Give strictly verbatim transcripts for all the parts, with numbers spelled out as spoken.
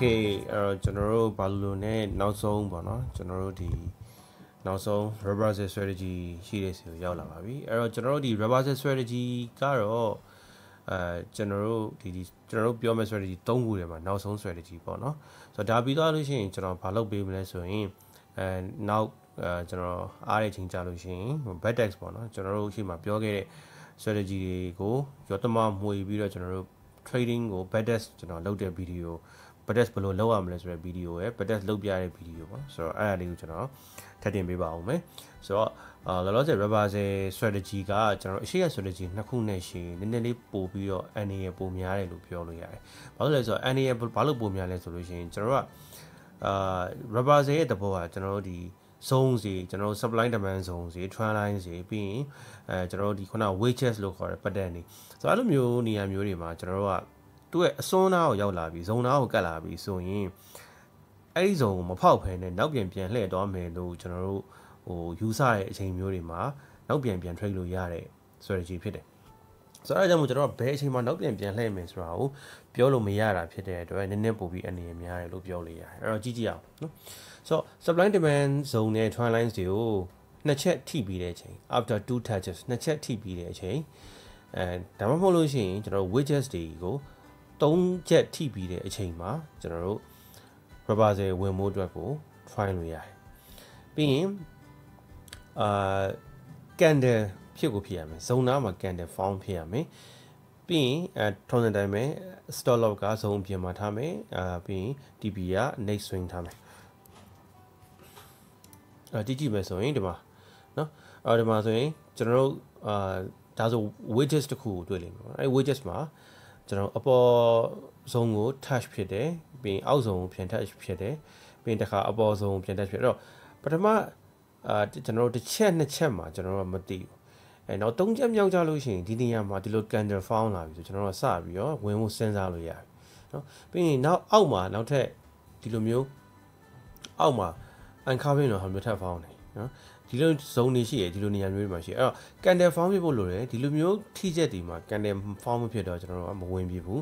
Okay, uh, general balune now song bono general di now song reverse strategy series yau la ba bi. Eh general di reverse strategy ka ro eh general di general ပြောမဲ့ strategy သုံး ခုထဲမှာ now song strategy ပေါ့เนาะဆိုတော့ဒါပြီးသွားလို့ရှိရင်ကျွန်တော်ဘာလုပ်ပေးမလဲဆိုရင်အဲ now ကျွန်တော်အားတဲ့ချိန်ကြာလို့ရှိရင် backtest ပေါ့เนาะကျွန်တော်တို့ရှိမှာပြောခဲ့တဲ့ strategy တွေကိုရောတမမွေပြီးတော့ကျွန်တော်တို့ trading ကို backtest ကျွန်တော်လုပ်တဲ့ video backtest ဘယ်လိုလုပ်ရမလဲဆိုတဲ့ video ရယ် backtest လုပ်ပြရတဲ့ video ပေါ့ဆိုတော့အဲ့ဒါလေးကိုကျွန်တော်ထပ်တင်ပေးပါဦးမယ်ဆိုတော့လောလောဆယ် reverse strategy ကကျွန်တော်အရှိရ strategy နှစ်ခုနဲ့ရှင်နည်းနည်းလေးပို့ပြီးတော့ N A ပိုများတယ်လို့ပြောလို့ရတယ်ဘာလို့လဲဆိုတော့ N A ဘာလို့ပိုများလဲဆိုလို့ရှင်ကျွန်တော်ကအာ reverse ရဲ့တဘောကကျွန်တော်တို့ဒီ zone စီကျွန်တော် supply demand zone စီ trend line စီပြီးရင်အဲကျွန်တော်တို့ဒီခုန wedges လို့ခေါ်တဲ့ pattern တွေဆိုတော့အဲ့လိုမျိုးနေရာမျိုးတွေမှာကျွန်တော်တို့ကသူ့ရဲ့အစွန်းနာကိုရောက်လာပြီးဇုံနာကိုကတ်လာပြီးဆိုရင်အဲ့ဒီဇုံကိုမဖောက်ဖဲနဲ့နောက်ပြန်ပြန်လှည့်သွားမယ်လို့ကျွန်တော်တို့ဟိုယူဆတဲ့အချိန်မျိုးတွေမှာနောက်ပြန်ပြန် trade လို့ရတဲ့ strategy ဖြစ်တယ်ဆိုတော့အဲ့ကြောင့်ကျွန်တော်ဘယ်အချိန်မှာနောက်ပြန်ပြန်လှည့်မယ်ဆိုတာကိုပြောလို့မရတာဖြစ်တဲ့အတွက်နည်းနည်းပိုပြီးအနေရများတယ်လို့ပြောလို့ရတယ်အဲ့တော့ကြည့်ကြအောင်နော်ဆိုတော့ supply demand zone နဲ့ trend lines တွေကိုနှစ်ချက်ထိပြီးတဲ့အချိန် after two touches နှစ်ချက်ထိပြီးတဲ့အချိန်အဲဒါမှမဟုတ်လို့ရှိရင်ကျွန်တော် wedges တွေကိုသုံးချက်ထိပြီးတဲ့အချိန်မှာကျွန်တော်တို့ reversal ဝင်ဖို့အတွက်ကို try လုပ်ရတယ်။ပြီးရင်အာ candle ဖြစ်ကိုဖြစ်ရမယ်။ဇုံနာမှာ candle form ဖြစ်ရမယ်။ပြီးရင်အဲထုံးစံတိုင်းပဲ stop loss ကဇုံပြင်မှာထားမယ်။အာပြီးရင် T P က next swing ထားမယ်။အာကြည့်ကြည့်မယ်ဆိုရင်ဒီမှာနော်အော်ဒီမှာဆိုရင်ကျွန်တော်တို့အာဒါဆို wedges တစ်ခုကိုတွေ့လိမ့်မယ်။အဲ wedges မှာကျွန်တော်အပေါ်ဆုံးကို touch ဖြစ်တယ်ပြီးရင်အောက်ဆုံးကိုပြန် touch ဖြစ်တယ်ပြီးရင်တစ်ခါအပေါ်ဆုံးကိုပြန် touch ဖြစ်အဲ့တော့ပထမအာကျွန်တော်တစ်ချက်နှစ်ချက်မှာကျွန်တော်ကမသိဘူးအဲနောက်သုံးချက်မြောက်ကြလို့ရှိရင်ဒီနေရာမှာဒီလို candle found လာပြီဆိုကျွန်တော်ကစပြီးတော့ဝင်ဖို့စဉ်းစားလို့ရတယ်နော်ပြီးရင်နောက်အောက်မှာနောက်ထပ်ဒီလိုမျိုးအောက်မှာ uncovering လို့ဟာမျိုးထပ် found တယ်နော်ဒီလိုဇုံနေရှိရဒီလိုနေရာမျိုးတွေမှာရှိအဲ့တော့ candle form ဖြစ်ဖို့လိုတယ်ဒီလိုမျိုးထိချက်တွေမှာ candle form ဖြစ်တော့ကျွန်တော်တို့မဝင်ပြဘူး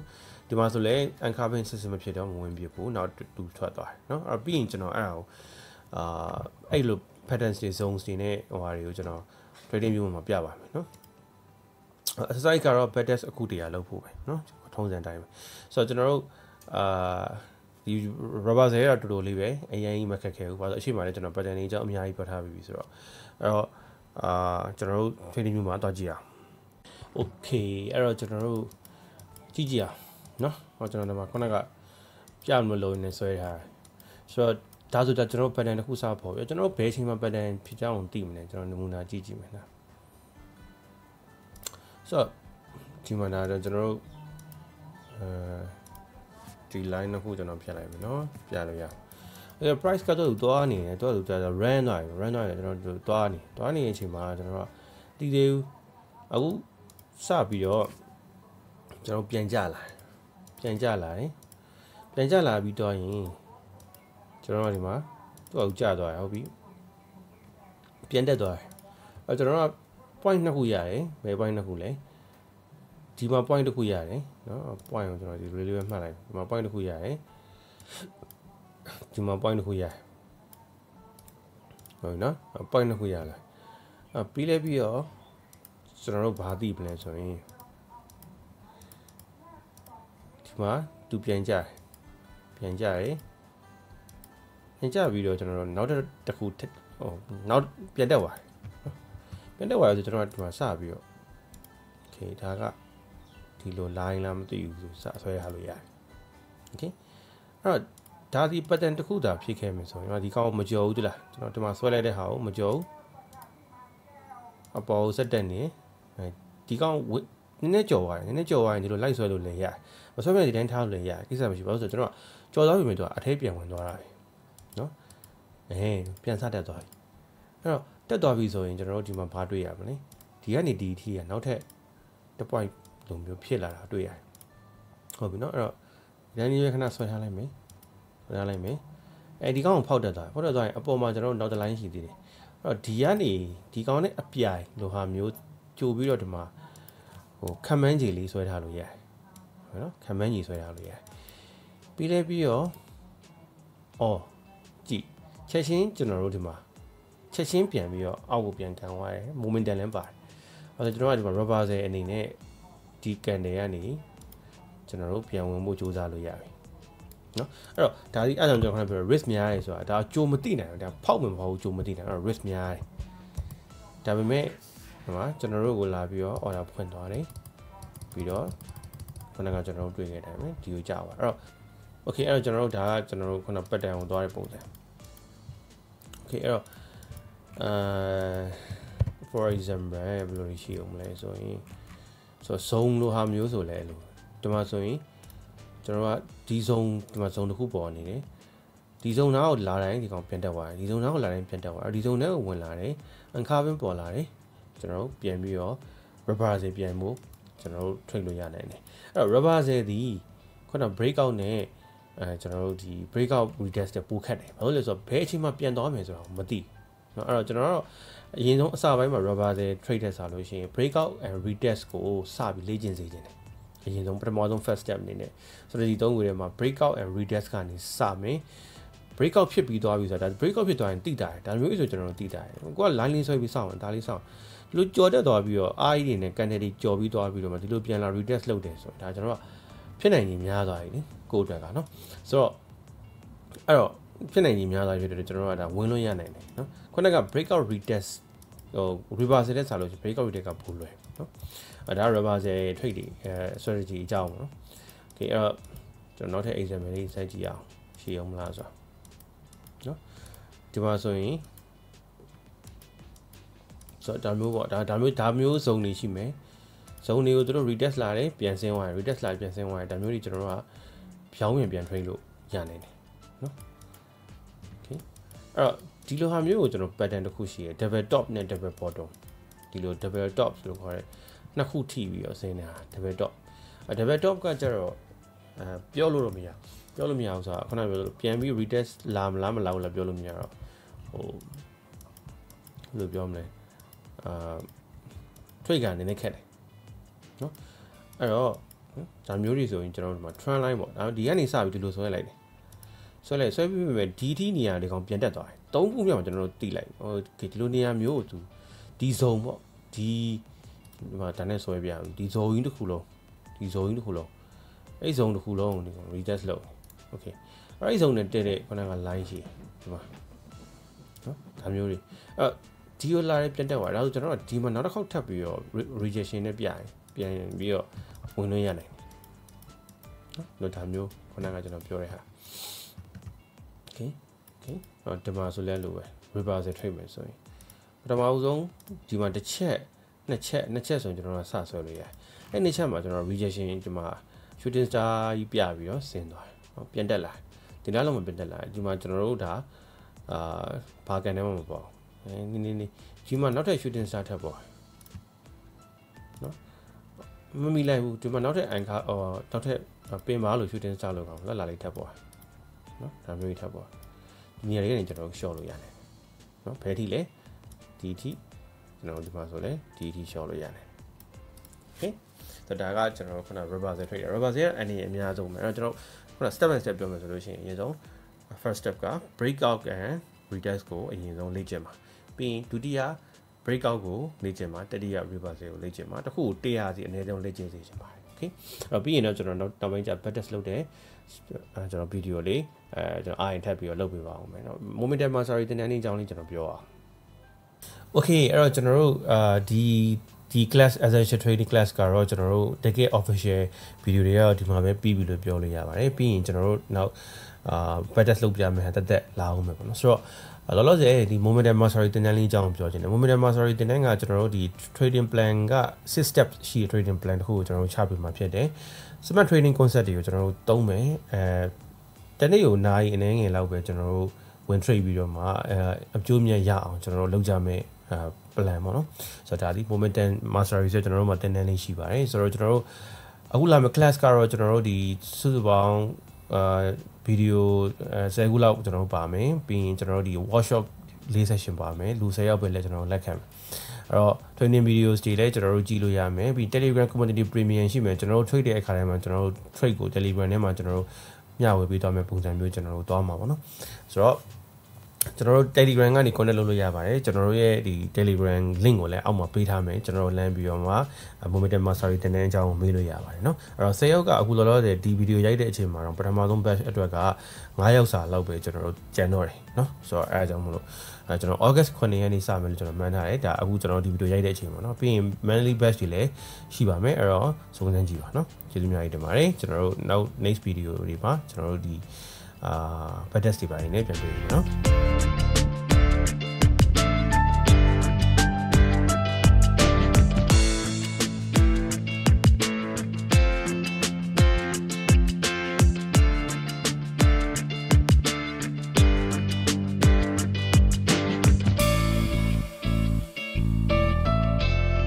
ဒီမှာဆိုလဲ uncovering system ဖြစ်တော့မဝင်ပြဘူးနောက်တူထွက်သွားတယ်เนาะအဲ့ပြီးရင်ကျွန်တော်အဲ့ဒါကိုအာအဲ့လို patterns တွေ zones တွေနဲ့ဟိုဟာတွေကိုကျွန်တော် trading view မှာပြပါမယ်เนาะ exercise ကတော့ backtest အခုတရားလုပ်ဖို့ပဲเนาะထုံးစံတိုင်းပဲဆိုတော့ကျွန်တော်တို့အာဒီ rubber တွေတော့တော်တော်လေးပဲအရင်ကြီးမခက်ခဲဘူးဘာလို့အရှိမလဲကျွန်တော် pattern လေးအကြောင်းအများကြီးပြောထားပြီးပြီဆိုတော့အဲ့တော့အာကျွန်တော်တို့ trading view မှာတော့ကြည့်အောင် okay အဲ့တော့ကျွန်တော်တို့ကြည့်ကြည့်အောင်နော်ဟောကျွန်တော်ဒီမှာခုနကပြမလို့နေဆွဲထားတယ်ဆိုတော့ဒါဆိုတော့ကျွန်တော် pattern တစ်ခုစပေါ်ပြီကျွန်တော်ဘယ်အချိန်မှာ pattern ဖြစ်ကြအောင်သိမလဲကျွန်တော်နမူနာကြည့်ကြည့်မယ်နော်ဆိုတော့ဒီမှာတော့ကျွန်တော်တို့အဲဒီ line ကိုကျွန်တော်ဖြတ်လိုက်မယ်เนาะပြလို့ရအဲ price ကတော့တွားနေတယ်တွားလို့ကြာ run သွားပြီ run သွားတယ်ကျွန်တော်တွားနေတွားနေတဲ့အချိန်မှာကျွန်တော်ကတီးသေးဘူးအခုစပြီးတော့ကျွန်တော်ပြန်ကြလာပြန်ကြလာတယ်ပြန်ကြလာပြီးတော့ရင်ကျွန်တော်ကဒီမှာသူ့အုပ်ကြသွားတယ်ဟုတ်ပြီပြန်တက်သွားတယ်အဲကျွန်တော်က point နှစ်ခုရတယ်ဘယ် point နှစ်ခုလဲဒီမှာ point တစ်ခုရတယ်နော် point ကိုကျွန်တော်ဒီ relay ပဲမှတ်လိုက်ဒီမှာ point တစ်ခုရတယ်ဒီမှာ point တစ်ခုရတယ်ဟုတ်နော် point တစ်ခုရလာအပြီးလဲပြီးတော့ကျွန်တော်တို့ဘာသိပလဲဆိုရင်ဒီမှာသူပြန်ကြတယ်ပြန်ကြတယ်ပြန်ကြပြီးတော့ကျွန်တော်တို့နောက်တစ်ခုဟိုနောက်ပြန်တက်သွားတယ်ပြန်တက်သွားတယ်ဆိုကျွန်တော်ဒီမှာစပြီးတော့ okay ဒါကဒီလို line လာမသိဘူးဆိုဆွဲရလို့ရတယ်။ Okay အဲ့တော့ဒါဒီ pattern တစ်ခုသာဖြစ်ခဲ့မယ်ဆိုရင်ဒီကောင်မကြော်ဘူးလားကျွန်တော်ဒီမှာဆွဲလိုက်တဲ့ဟာကိုမကြော်ဘူးအပေါ်ဆက်တက်နေဒီကောင်နည်းနည်းကြော်သွားတယ်နည်းနည်းကြော်သွားရင်ဒီလိုလိုက်ဆွဲလို့လည်းရတယ်မဆွဲပြန်ဒီတိုင်းထားလို့လည်းရတယ်ကိစ္စမရှိဘူးဆိုတော့ကျွန်တော်ကြော်သွားပြီမြင်တော့အထဲပြန်ဝင်သွားတာပဲနော်အဲပြန်ဆက်တက်သွားပြီအဲ့တော့တက်သွားပြီဆိုရင်ကျွန်တော်တို့ဒီမှာဘာတွေ့ရမလဲဒီကနေဒီအထိကနောက်ထပ်တစ် pointလိုမျိုးဖြစ်လာတာတွေ့ရတယ်ဟုတ်ပြီเนาะအဲ့တော့ဒီတိုင်းလေးခဏဆွဲထားလိုက်မယ်ဆွဲထားလိုက်မယ်အဲဒီကောင်ကိုဖောက်တက်သွားဖောက်တက်သွားရင်အပေါ်မှာကျွန်တော်နောက်တစ်လိုင်းရှိသေးတယ်အဲ့တော့ဒီကနေဒီကောင်နဲ့အပြိုင်လိုဟာမျိုးကြိုပြီးတော့ဒီမှာဟိုခမန်းကြီးလေးဆွဲထားလို့ရတယ်ဟုတ်နော်ခမန်းကြီးဆွဲထားလို့ရတယ်ပြီးလဲပြီးတော့哦，D ချက်ချင်းကျွန်တော်တို့ဒီမှာချက်ချင်းပြန်ပြီးတော့အောက်ကိုပြန်ကန်သွားတယ် momentum လည်းပါတယ်။အဲ့တော့ကျွန်တော်ကဒီမှာ rubber ဆယ်အနေနဲ့ဒီကန်တွေကနေကျွန်တော်တို့ပြန်ဝင်ဖို့ကြိုးစားလို့ရပြီ။နော်အဲ့တော့ဒါဒီအဲ့ကြောင့်ကျွန်တော်ခဏပြော risk များတယ်ဆိုတာဒါကြိုမသိနိုင်ဘူးဒါဖောက်မှမဟုတ်ဘူးကြိုမသိနိုင်အဲ့တော့ risk များတယ်။ဒါပေမဲ့ဒီမှာကျွန်တော်တို့ကိုလာပြီးတော့ order ဖွင့်သွားတယ်ပြီးတော့ခုနကကျွန်တော်တို့တွေ့ခဲ့တယ်ပဲဒီကိုကြာပါအဲ့တော့ okay အဲ့တော့ကျွန်တော်တို့ဒါကကျွန်တော်တို့ခုန pattern ကိုသွားတဲ့ပုံစံ okay အဲ့တော့အဲ for example ဘယ်လိုရှိအောင်လဲဆိုရင်ဆို zone လို့ဟာမျိုးဆိုလဲလို့ဒီမှာဆိုရင်ကျွန်တော်ကဒီ zone ဒီမှာ zone တစ်ခုပေါ်နေတယ်ဒီ zone နားကိုလာတိုင်းဒီကောင်ပြန်တက်သွားတယ်ဒီ zone နားကိုလာတိုင်းပြန်တက်သွားတယ်ဒီ zone နဲ့ဝင်လာတယ် uncovering ပေါ်လာတယ်ကျွန်တော်ပြန်ပြီးတော့ reverse ပြန်မှုကျွန်တော်တို့ trade လို့ရနိုင်တယ်အဲ့တော့ reverse ဒီခုန break out နဲ့အဲကျွန်တော်တို့ဒီ break out retest တွေပိုခတ်တယ်ဘာလို့လဲဆိုတော့ဘယ်အချိန်မှပြန်သွားမယ်ဆိုတာမသိเนาะအဲ့တော့ကျွန်တော်တို့အရင်ဆုံးအစပိုင်းမှာ reverse trade တက်စားလို့ရှိရင် break out and retest ကိုစပြီးလေ့ကျင့်စေခြင်းတယ်အရင်ဆုံးပထမဆုံး first step အနေနဲ့ဆိုတော့ဒီသုံးခုထဲမှာ break out and retest ကနေစမယ် break out ဖြစ်ပြီးသွားပြီဆိုတာဒါ break out ဖြစ်သွားရင်တိတာတယ်ဒါမျိုးအစ်ဆိုကျွန်တော်တို့တိတာတယ်ကိုက line လေးဆွဲပြီးစောင့်တယ်ဒါလေးစောင့်ဒီလိုကြော်တက်သွားပြီးတော့အားကြီးတွေနဲ့ကန်တယ်တွေကြော်ပြီးသွားပြီးတော့မှဒီလိုပြန်လာ retest လုပ်တယ်ဆိုတော့ဒါကျွန်တော်ကဖြစ်နိုင်ကြီးများသွားပြီလေကိုယ့်အတွက်ကနော်ဆိုတော့အဲ့တော့ဖြစ်နိုင်ကြီးများသွားပြီတော့ကျွန်တော်ကဒါဝင်လို့ရနိုင်တယ်နော်ခုနက break out retest ဟို reverse တဲ့ဆိုလို့ break out retest ကပိုလွယ်နော်အဲဒါ reverse trade တွေအဲ strategy အကြောင်းပေါ့နော် okay အဲ့တော့ကျွန်တော်နောက်ထပ် example လေးစိုက်ကြည့်အောင်ရှင်းအောင်မလားဆိုတော့နော်ဒီမှာဆိုရင်ဆိုတော့ဒါမျိုးပေါ့ဒါဒါမျိုးဒါမျိုးဇုံတွေရှိမယ်ဇုံတွေကိုသူတို့ retest လာတယ်ပြန်ဆင်းသွားတယ် retest လာပြန်ဆင်းသွားတယ်ဒါမျိုးတွေကျွန်တော်တို့ကဖြောင်းဝင်ပြန် trade လို့ရနိုင်တယ်နော် okay အဲ့တော့ဒီလိုဟာမျိုးကိုကျွန်တော် pattern တစ်ခုရှိရယ် double top နဲ့ double bottom ဒီလို double top ဆိုလို့ခေါ်တဲ့နှစ်ခုထိပြီးတော့ဆင်းနေတာ double top အဲ double top ကကျတော့အဲပြောလို့တော့မရပြောလို့မရအောင်ဆိုတာခုနကပြောလို့ပြန်ပြီး retest လာမလားမလားလို့ပြောလို့မရတော့ဟိုဘယ်လိုပြောမလဲအာထွက်ကန်နေနေခက်တယ်เนาะအဲ့တော့ဒါမျိုးတွေဆိုရင်ကျွန်တော်တို့မှာ trend line ပေါ့ဒါဒီကနေစပြီးဒီလိုဆွဲလိုက်တယ်ဆွဲလိုက်ဆွဲပြီးပြီဒီထိနေရာတွေကောင်ပြန်တက်သွားတယ်သုံးခုမြောက်ကျွန်တော်တို့တိလိုက်ဟိုဒီလိုနေရာမျိုးကိုသူဒီ zone ပေါ့ဒီဒီမှာဒါနဲ့ဆွဲပြရအောင်ဒီ zone ကြီးတစ်ခုလုံးဒီ zone ကြီးတစ်ခုလုံးအဲ့ zone တစ်ခုလုံးကို retest လုပ် okay အဲ့ zone နဲ့တက်တဲ့ခုနက line ရှိတယ်ဒီမှာเนาะဒါမျိုးတွေအဲ့ဒီလိုလာရင်ပြန်တက်သွားတယ်ဒါဆိုကျွန်တော်ကဒီမှာနောက်တစ်ခေါက်ထပ်ပြီးတော့ rejection နဲ့ပြရင်ပြန်ပြီးတော့ဝင်လို့ရနိုင်တယ်နော်ဒါမျိုးခုနကကျွန်တော်ပြောတဲ့ဟာ okay okay တော့ဒီမှာဆိုလဲလို့ပဲ reverse trade ပဲဆိုရင်ပထမအဆုံးဒီမှာတစ်ချက်နှစ်ချက်နှစ်ချက်ဆိုရင်ကျွန်တော်ကစဆွဲလို့ရတယ်အဲ့နှစ်ချက်မှာကျွန်တော် rejection ဒီမှာ shooting star ကြီးပြပြီးတော့ဆင်းသွားတယ်နော်ပြန်တက်လာဒီလားလုံးမပြန်တက်လာဒီမှာကျွန်တော်တို့ဒါအာဘာကန်ထဲမှာမပေါ့နေနေနေဒီမှာနောက်ထပ် shooting star ထပ်ပေါ်နော်မမီလိုက်ဘူးဒီမှာနောက်ထပ် anchor ဟောနောက်ထပ်ပင်ပါလို့ shooting star လောက်ကောင်လာလိုက်ထပ်ပေါ်နော်ဒါမျိုးထပ်ပေါ်ဒီနေရာလေးကနေကျွန်တော် short လို့ရတယ်နော်ဘယ်ထိလဲဒီထိကျွန်တော်ဒီမှာဆိုလဲဒီထိ short လို့ရတယ် okay ဆိုတော့ဒါကကျွန်တော်ခုန reverse trade reverse ရအနေအများဆုံးပဲအဲ့တော့ကျွန်တော်ခုန step by step ပြောမယ်ဆိုလို့ရှိရင်အရင်ဆုံး first step က break out and retest ကိုအရင်ဆုံးလေ့ကျင့်ပါပြီးရင်ဒုတိယ breakout ကိုလေ့ကျင့်ပါတတိယ reversal ကိုလေ့ကျင့်ပါတစ်ခုကိုတစ်ရာစီအနည်းဆုံးလေ့ကျင့်စေချင်ပါတယ်โอเคအဲ့ပြီးရင်တော့ကျွန်တော်နောက်နောက်ပိုင်းကျ back test လုပ်တယ်ကျွန်တော် video လေးအဲကျွန်တော် iron ထပ်ပြီးတော့လုပ်ပေးပါအောင်မယ်เนาะ momentum mastery သင်တန်းလေးအကြောင်းလေးကျွန်တော်ပြောအောင်โอเคအဲ့တော့ကျွန်တော်တို့အာဒီဒီ class essential trading class ကတော့ကျွန်တော်တို့တကယ် official video တွေကတော့ဒီမှာပဲပြီးပြီလို့ပြောလို့ရပါတယ်ပြီးရင်ကျွန်တော်တို့နောက်အာ back test လုပ်ပြမယ်တက်တက်လာအောင်မယ်ပေါ့เนาะဆိုတော့လောလောဆယ်ဒီ momentum mastery သင်တန်းလေးအကြောင်းပြောချင်တယ် momentum mastery သင်တန်းကကျွန်တော်တို့ဒီ trading plan ကsix steps ရှိတဲ့ trading plan တခုကိုကျွန်တော်တို့ချပြမှာဖြစ်တယ် smart trading concept တွေကိုကျွန်တော်တို့သုံးမယ်အဲတနေ့ကိုနာရီအနည်းငယ်လောက်ပဲကျွန်တော်တို့ဝင် trade ပြီးတော့မှအဲအကျိုးမြတ်ရအောင်ကျွန်တော်တို့လုပ်ကြမယ်အဲ plan ပေါ့နော်ဆိုတော့ဒါဒီ momentum mastery ဆိုကျွန်တော်တို့မှာသင်တန်းလေးရှိပါတယ်ဆိုတော့ကျွန်တော်တို့အခုလာမယ့် class ကတော့ကျွန်တော်တို့ဒီစုစုပေါင်းအာဗီဒီယိုဆယ်ခုလောက်ကျွန်တော်ပါမယ်ပြီးရင်ကျွန်တော်တို့ဒီ workshop လေး session ပါမယ်လူဆယ်ယောက်ပဲလဲကျွန်တော်လက်ခံမယ်အဲ့တော့ training videos တွေလဲကျွန်တော်တို့ကြည့်လို့ရမယ်ပြီး Telegram community premium ရှိမယ်ကျွန်တော်တို့ trade တဲ့အခါတိုင်းမှာကျွန်တော်တို့ trade ကို Telegram ထဲမှာကျွန်တော်တို့ ညဝယ်ပြီးတော့မယ့်ပုံစံမျိုးကျွန်တော်တို့သွားမှာပေါ့နော်ဆိုတော့ကျွန်တော်တို့ Telegram ကနေ connect လုပ်လို့ရပါတယ်ကျွန်တော်တို့ရဲ့ဒီ Telegram link ကိုလည်းအောက်မှာပေးထားမယ်ကျွန်တော်တို့လမ်းပြီးတော့မှာ momentum mastery တင်တဲ့အကြောင်းကိုမေးလို့ရပါတယ်เนาะအဲ့တော့ဆယ်ယောက်ကအခုလောလောဆယ်ဒီ video ရိုက်တဲ့အချိန်မှာတော့ပထမဆုံး batch အတွက်ကငါးယောက်စာလောက်ပဲကျွန်တော်တို့ကျန်တော့တယ်เนาะဆိုတော့အဲ့အကြောင်းမလို့ကျွန်တော် August ninthရက်နေ့စမယ်လို့ကျွန်တော်မှန်းထားတယ်ဒါအခုကျွန်တော်ဒီ video ရိုက်တဲ့အချိန်မှာเนาะပြီးရင် monthly batch တွေလည်းရှိပါမယ်အဲ့တော့စုံစမ်းကြည့်ပါเนาะကျေးဇူးများကြီးတင်ပါတယ်ကျွန်တော်တို့ now next video တွေမှာကျွန်တော်တို့ဒီအာ podcast တွေပါနေပြန်တွေ့ပြီเนาะ